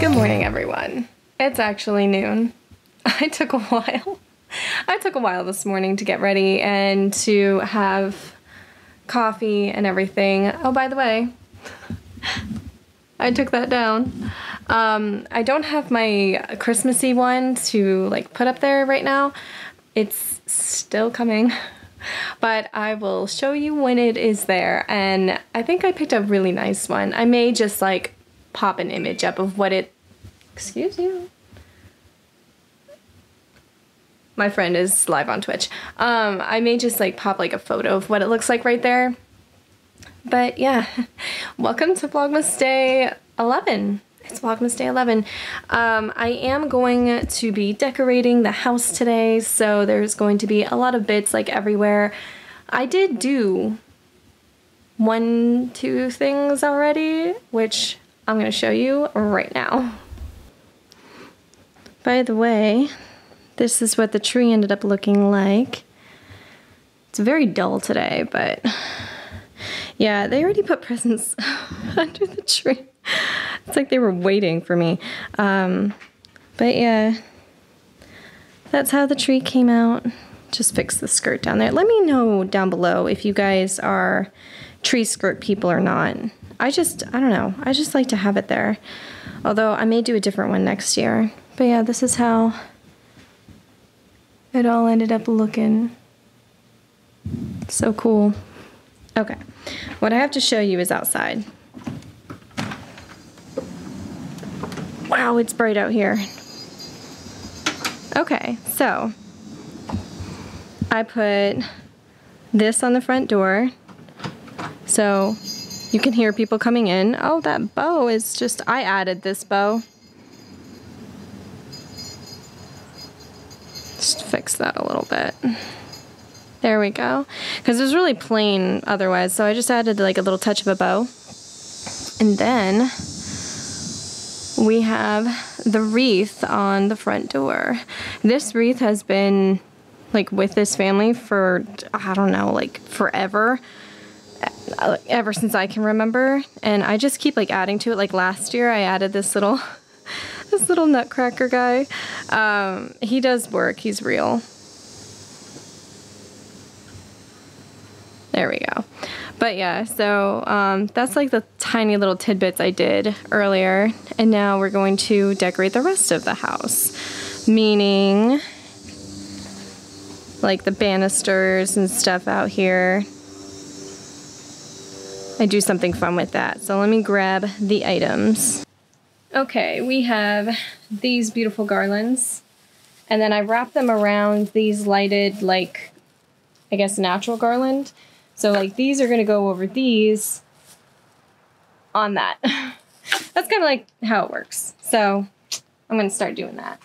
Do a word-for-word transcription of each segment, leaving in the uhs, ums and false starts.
Good morning, everyone. It's actually noon. I took a while. I took a while this morning to get ready and to have coffee and everything. Oh, by the way, I took that down. Um, I don't have my Christmassy one to like put up there right now. It's still coming, but I will show you when it is there. And I think I picked a really nice one. I may just like pop an image up of what it, excuse you. My friend is live on Twitch. Um, I may just like pop like a photo of what it looks like right there. But yeah, welcome to Vlogmas Day eleven. It's Vlogmas Day eleven. Um, I am going to be decorating the house today, so there's going to be a lot of bits like everywhere. I did do one, two things already, which I'm gonna show you right now. By the way, this is what the tree ended up looking like. It's very dull today, but yeah, they already put presents under the tree. It's like they were waiting for me. Um, but yeah, that's how the tree came out. Just fix the skirt down there. Let me know down below if you guys are tree skirt people or not. I just, I don't know. I just like to have it there. Although I may do a different one next year. But yeah, this is how it all ended up looking. So cool. Okay, what I have to show you is outside. Wow, it's bright out here. Okay, so I put this on the front door so you can hear people coming in. Oh, that bow is just, I added this bow. Just fix that a little bit. There we go. Because it was really plain otherwise, so I just added like a little touch of a bow. And then we have the wreath on the front door. This wreath has been like with this family for, I don't know, like forever, ever since I can remember. And I just keep like adding to it. Like last year I added this little, this little nutcracker guy. Um, he does work, he's real. There we go. But yeah, so um, that's like the tiny little tidbits I did earlier. And now we're going to decorate the rest of the house. Meaning, like the banisters and stuff out here. I do something fun with that. So let me grab the items. Okay, we have these beautiful garlands. And then I wrap them around these lighted, like, I guess natural garland. So like these are gonna go over these on that. That's kind of like how it works. So I'm gonna start doing that.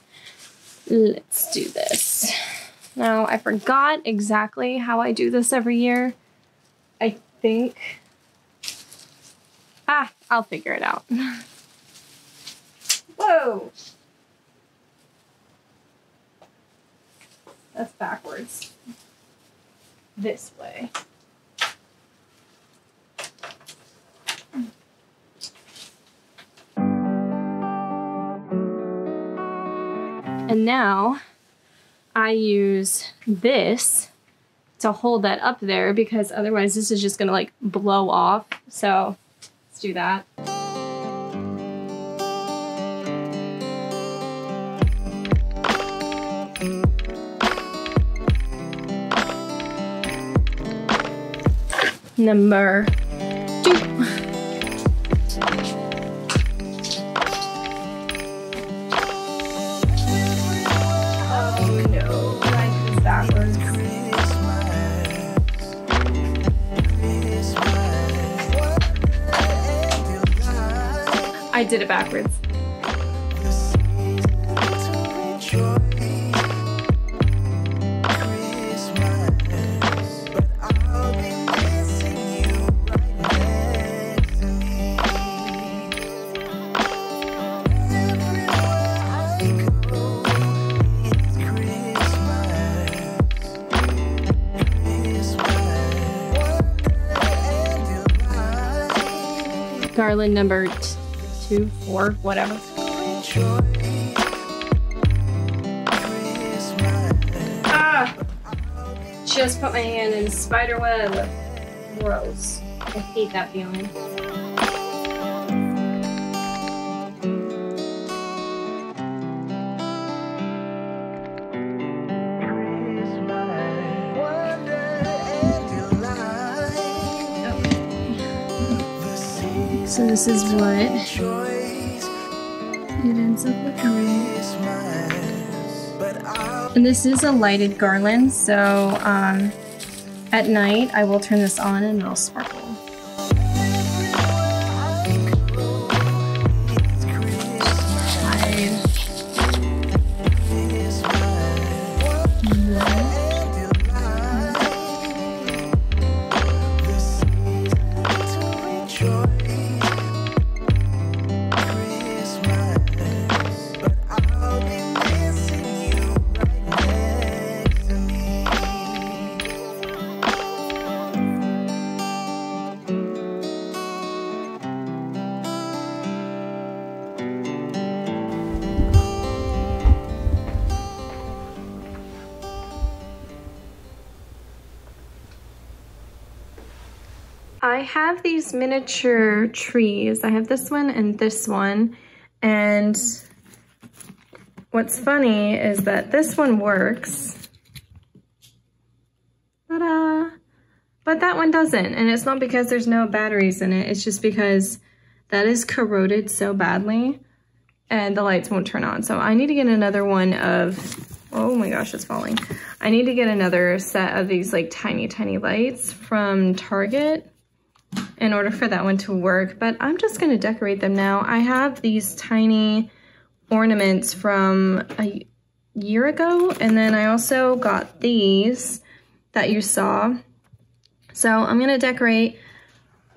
Let's do this. Now I forgot exactly how I do this every year. I think, ah, I'll figure it out. Whoa. That's backwards. This way. And now I use this to hold that up there because otherwise this is just gonna like blow off. So let's do that. Number two. Oh no, life is backwards. I did it backwards. Garland number two, four, whatever. Ah! Just put my hand in spider web. Gross. I hate that feeling. So this is what it ends up looking like. And this is a lighted garland, so um, at night I will turn this on and it'll sparkle. I have these miniature trees. I have this one and this one. And what's funny is that this one works. Ta-da! But that one doesn't. And it's not because there's no batteries in it. It's just because that is corroded so badly and the lights won't turn on. So I need to get another one of, oh my gosh, it's falling. I need to get another set of these like tiny, tiny lights from Target in order for that one to work, but I'm just gonna decorate them now. I have these tiny ornaments from a year ago, and then I also got these that you saw. So I'm gonna decorate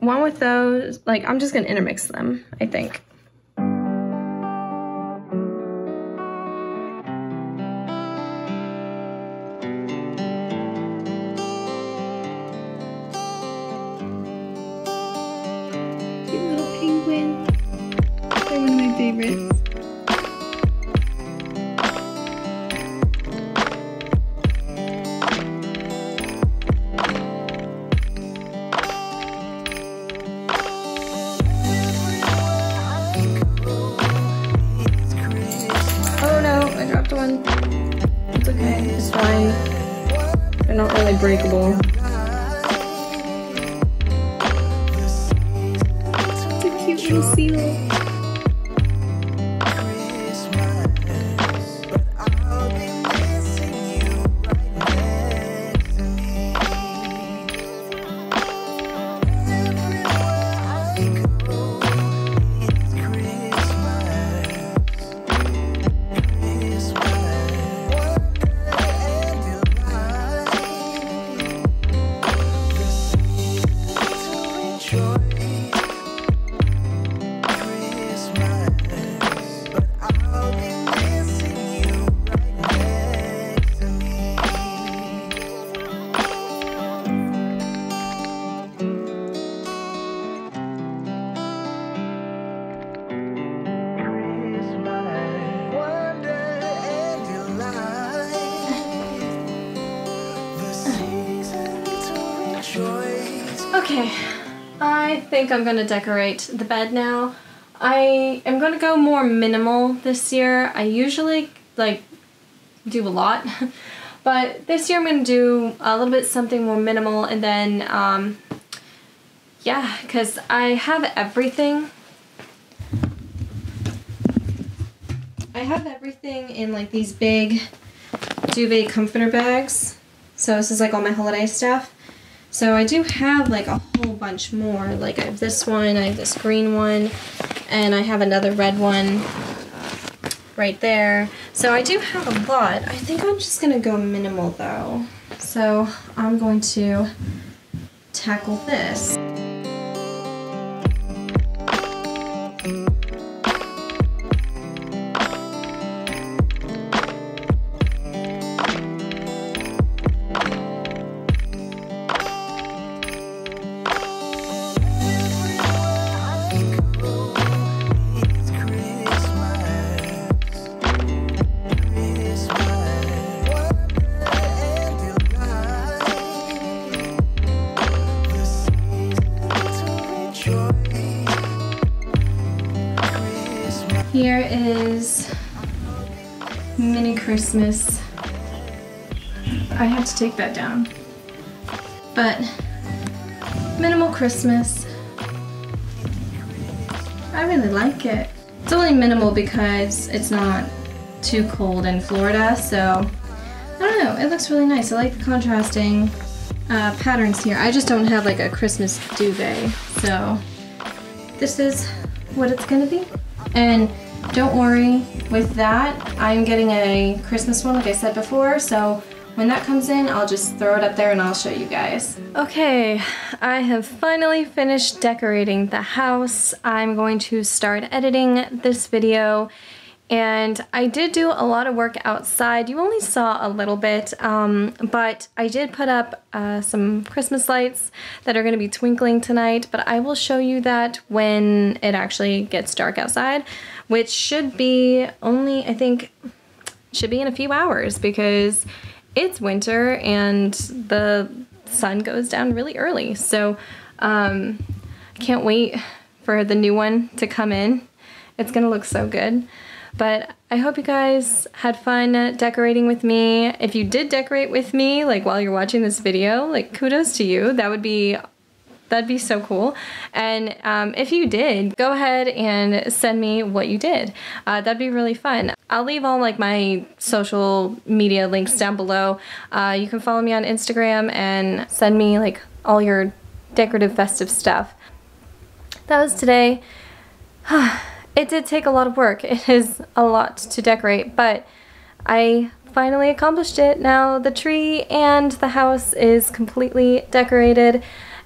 one with those, like I'm just gonna intermix them, I think. It's okay, it's fine. They're not really breakable. It's a cute little seal. Okay, I think I'm gonna decorate the bed now. I am gonna go more minimal this year. I usually like do a lot, but this year I'm gonna do a little bit something more minimal, and then um, yeah, because I have everything. I have everything in like these big duvet comforter bags. So this is like all my holiday stuff. So I do have like a whole bunch more, like I have this one, I have this green one, and I have another red one right there. So I do have a lot. I think I'm just going to go minimal though. So I'm going to tackle this. Here is Mini Christmas. I had to take that down. But Minimal Christmas. I really like it. It's only minimal because it's not too cold in Florida, so I don't know, it looks really nice. I like the contrasting uh, patterns here. I just don't have like a Christmas duvet, so this is what it's gonna be. And don't worry, with that, I'm getting a Christmas one like I said before, so when that comes in, I'll just throw it up there and I'll show you guys. Okay, I have finally finished decorating the house. I'm going to start editing this video. And I did do a lot of work outside. You only saw a little bit, um, but I did put up uh, some Christmas lights that are gonna be twinkling tonight, but I will show you that when it actually gets dark outside, which should be only, I think, should be in a few hours because it's winter and the sun goes down really early. So um, I can't wait for the new one to come in. It's gonna look so good. But I hope you guys had fun decorating with me. If you did decorate with me, like while you're watching this video, like kudos to you. That would be That'd be so cool. And um, if you did, go ahead and send me what you did. Uh, that'd be really fun. I'll leave all like my social media links down below. Uh, you can follow me on Instagram and send me like all your decorative festive stuff. That was today. It did take a lot of work. It is a lot to decorate, but I finally accomplished it. Now the tree and the house is completely decorated.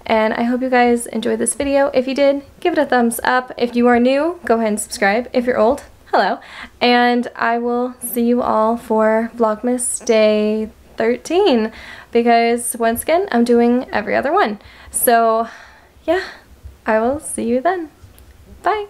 And I hope you guys enjoyed this video. If you did, give it a thumbs up. If you are new, go ahead and subscribe. If you're old, hello. And I will see you all for Vlogmas Day thirteen, because once again, I'm doing every other one. So yeah, I will see you then. Bye.